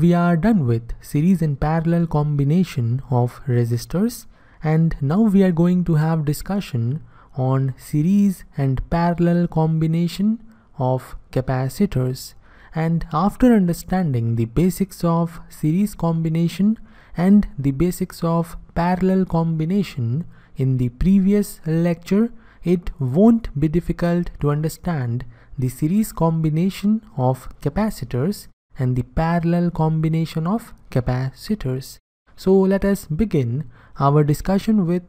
We are done with series and parallel combination of resistors, and now we are going to have discussion on series and parallel combination of capacitors. And after understanding the basics of series combination and the basics of parallel combination in the previous lecture, it won't be difficult to understand the series combination of capacitors and the parallel combination of capacitors. So let us begin our discussion with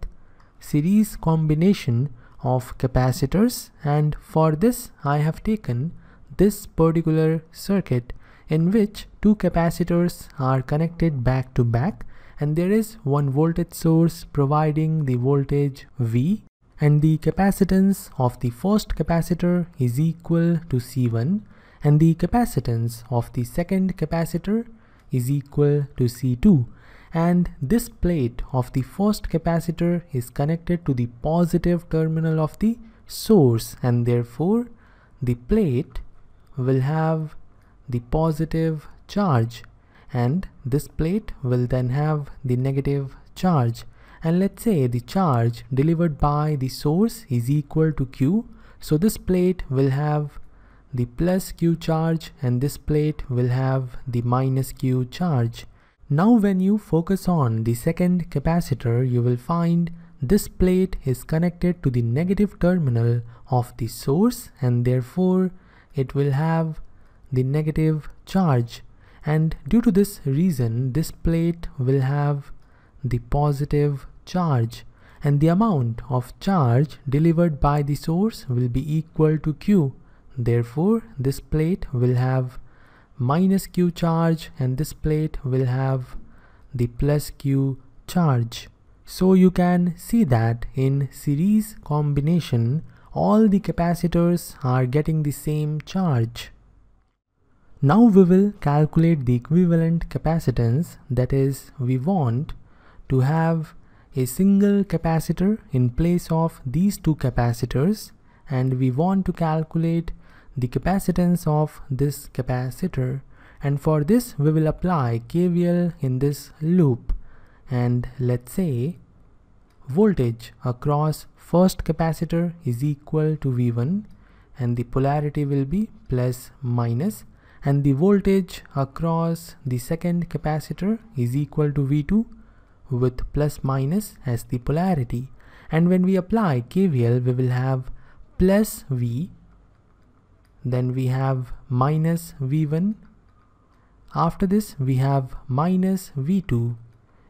series combination of capacitors, and for this I have taken this particular circuit in which two capacitors are connected back to back, and there is one voltage source providing the voltage V, and the capacitance of the first capacitor is equal to C1, and the capacitance of the second capacitor is equal to C2, and this plate of the first capacitor is connected to the positive terminal of the source, and therefore the plate will have the positive charge, and this plate will then have the negative charge. And let's say the charge delivered by the source is equal to Q, so this plate will have the plus Q charge and this plate will have the minus Q charge. Now when you focus on the second capacitor, you will find this plate is connected to the negative terminal of the source, and therefore it will have the negative charge, and due to this reason this plate will have the positive charge, and the amount of charge delivered by the source will be equal to Q. Therefore this plate will have minus Q charge and this plate will have the plus Q charge. So you can see that in series combination all the capacitors are getting the same charge. Now we will calculate the equivalent capacitance, that is, we want to have a single capacitor in place of these two capacitors, and we want to calculate the capacitance of this capacitor, and for this we will apply KVL in this loop, and let's say voltage across first capacitor is equal to V1, and the polarity will be plus minus, and the voltage across the second capacitor is equal to V2 with plus minus as the polarity, and when we apply KVL we will have plus V, then we have minus V1, after this we have minus V2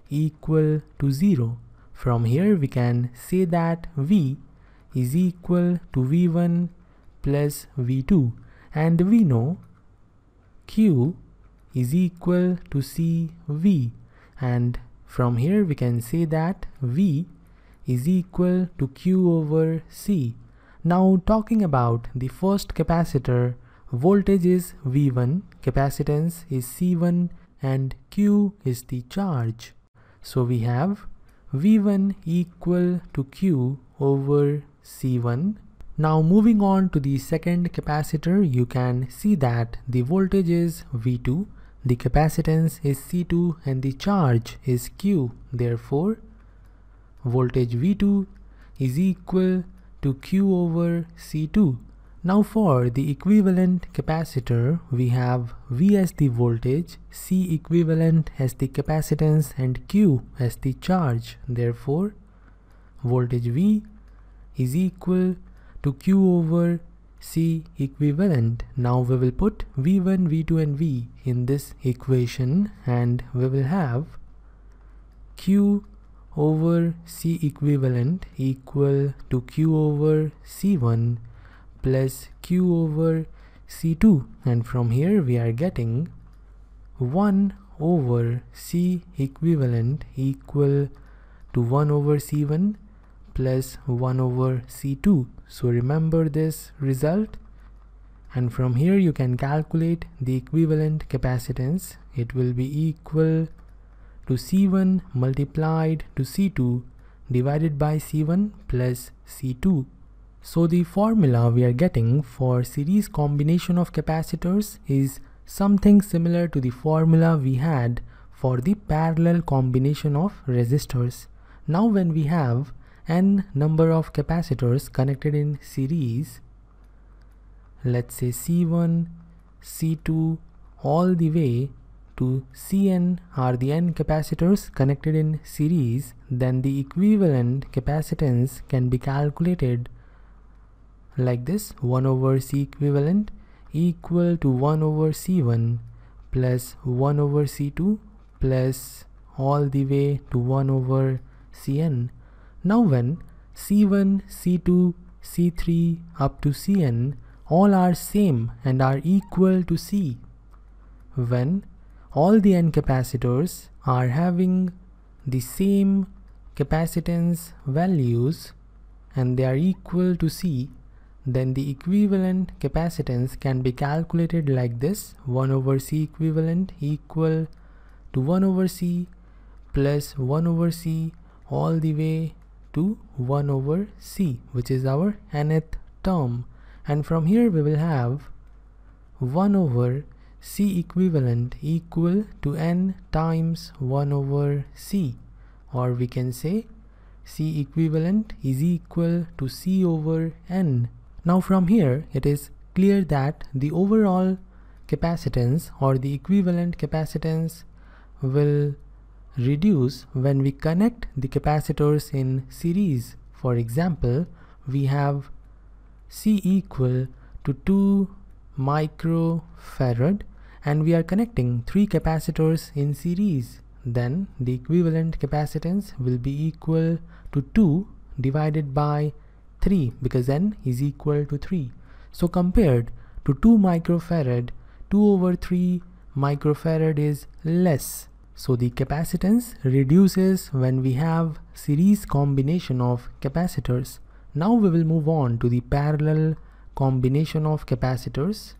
equal to 0. From here we can say that V is equal to V1 plus V2, and we know Q is equal to CV, and from here we can say that V is equal to Q over C. Now talking about the first capacitor, voltage is V1, capacitance is C1, and Q is the charge. So we have V1 equal to Q over C1. Now moving on to the second capacitor, you can see that the voltage is V2, the capacitance is C2, and the charge is Q. Therefore, voltage V2 is equal to Q over C2. Now for the equivalent capacitor, we have V as the voltage, C equivalent as the capacitance, and Q as the charge. Therefore, voltage V is equal to Q over C equivalent. Now we will put V1, V2 and V in this equation, and we will have Q over C equivalent equal to Q over C1 plus Q over C2, and from here we are getting 1 over C equivalent equal to 1 over C1 plus 1 over C2. So remember this result, and from here you can calculate the equivalent capacitance. It will be equal to C1 multiplied to C2 divided by C1 plus C2. So the formula we are getting for series combination of capacitors is something similar to the formula we had for the parallel combination of resistors. Now when we have n number of capacitors connected in series, let's say C1, C2 all the way to Cn are the n capacitors connected in series, then the equivalent capacitance can be calculated like this: 1 over C equivalent equal to 1 over C1 plus 1 over C2 plus all the way to 1 over Cn. Now when C1, C2, C3 up to Cn all are same and are equal to C, when all the n capacitors are having the same capacitance values and they are equal to C, then the equivalent capacitance can be calculated like this: 1 over C equivalent equal to 1 over C plus 1 over C all the way to 1 over C, which is our nth term. And from here we will have 1 over C equivalent equal to n times 1 over C, or we can say C equivalent is equal to C over n. Now from here it is clear that the overall capacitance or the equivalent capacitance will reduce when we connect the capacitors in series. For example, we have C equal to 2 microfarad and we are connecting 3 capacitors in series, then the equivalent capacitance will be equal to 2 divided by 3 because n is equal to 3. So compared to 2 microfarad, 2 over 3 microfarad is less. So the capacitance reduces when we have series combination of capacitors. Now we will move on to the parallel combination of capacitors.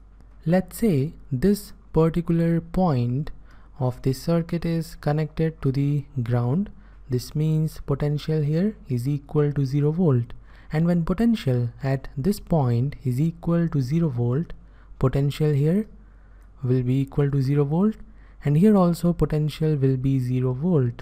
Let's say this particular point of the circuit is connected to the ground. This means potential here is equal to 0 volt. And when potential at this point is equal to 0 volt, potential here will be equal to 0 volt and here also potential will be 0 volt.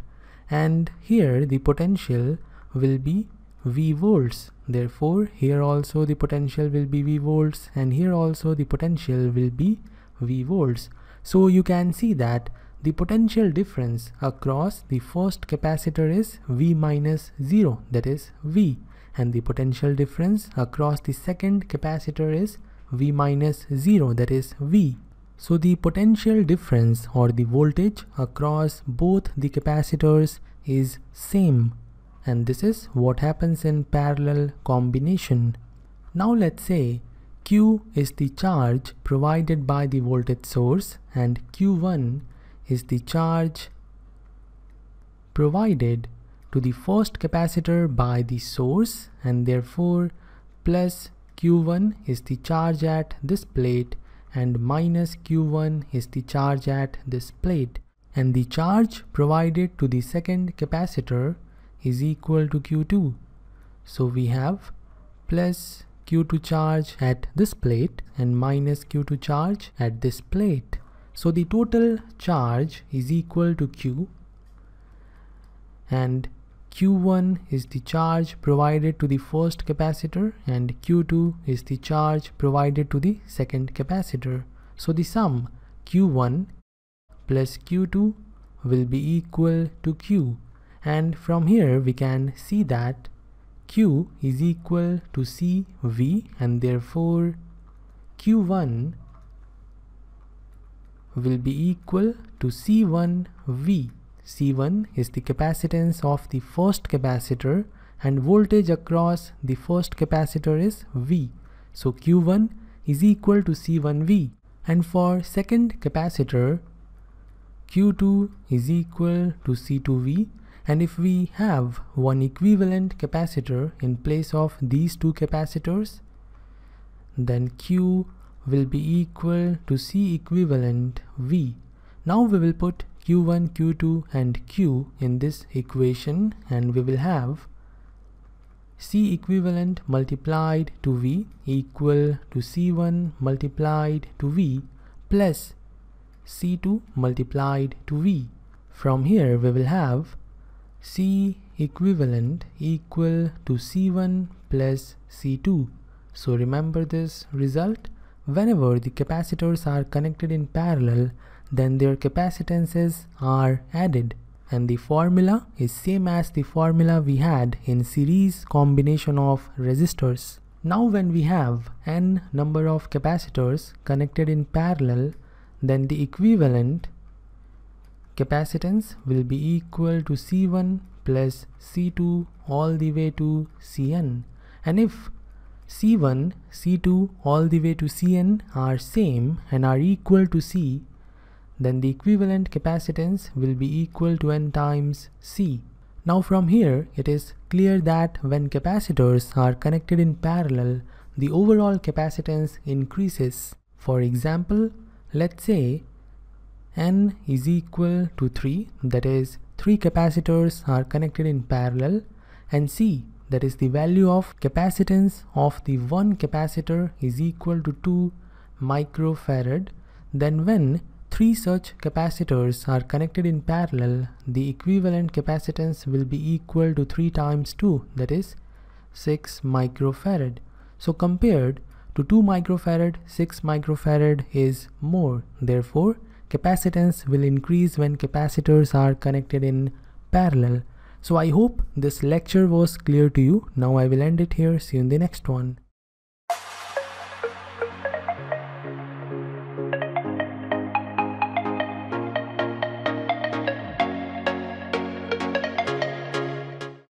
And here the potential will be V volts. Therefore, here also the potential will be V volts and here also the potential will be V volts. So you can see that the potential difference across the first capacitor is V minus 0, that is V. And the potential difference across the second capacitor is V minus 0, that is V. So the potential difference or the voltage across both the capacitors is same. And this is what happens in parallel combination. Now let's say Q is the charge provided by the voltage source and Q1 is the charge provided to the first capacitor by the source, and therefore plus Q1 is the charge at this plate and minus Q1 is the charge at this plate, and the charge provided to the second capacitor is equal to Q2. So we have plus Q2 charge at this plate and minus Q2 charge at this plate. So the total charge is equal to Q, and Q1 is the charge provided to the first capacitor and Q2 is the charge provided to the second capacitor. So the sum Q1 plus Q2 will be equal to Q. And from here we can see that Q is equal to CV, and therefore Q1 will be equal to C1V. C1 is the capacitance of the first capacitor and voltage across the first capacitor is V. So Q1 is equal to C1V. And for second capacitor, Q2 is equal to C2V. And if we have one equivalent capacitor in place of these two capacitors, then Q will be equal to C equivalent V. Now we will put Q1, Q2 and Q in this equation and we will have C equivalent multiplied to V equal to C1 multiplied to V plus C2 multiplied to V. From here we will have C equivalent equal to C1 plus C2. So remember this result. Whenever the capacitors are connected in parallel, then their capacitances are added, and the formula is same as the formula we had in series combination of resistors. Now when we have n number of capacitors connected in parallel, then the equivalent capacitance will be equal to C1 plus C2 all the way to Cn, and if C1, C2 all the way to Cn are same and are equal to C, then the equivalent capacitance will be equal to N times C. Now from here it is clear that when capacitors are connected in parallel, the overall capacitance increases. For example, let's say N is equal to 3, that is 3 capacitors are connected in parallel, and C, that is the value of capacitance of the one capacitor, is equal to 2 microfarad. Then when 3 such capacitors are connected in parallel, the equivalent capacitance will be equal to 3 times 2, that is 6 microfarad. So compared to 2 microfarad, 6 microfarad is more. Therefore, capacitance will increase when capacitors are connected in parallel. So I hope this lecture was clear to you. Now I will end it here. See you in the next one.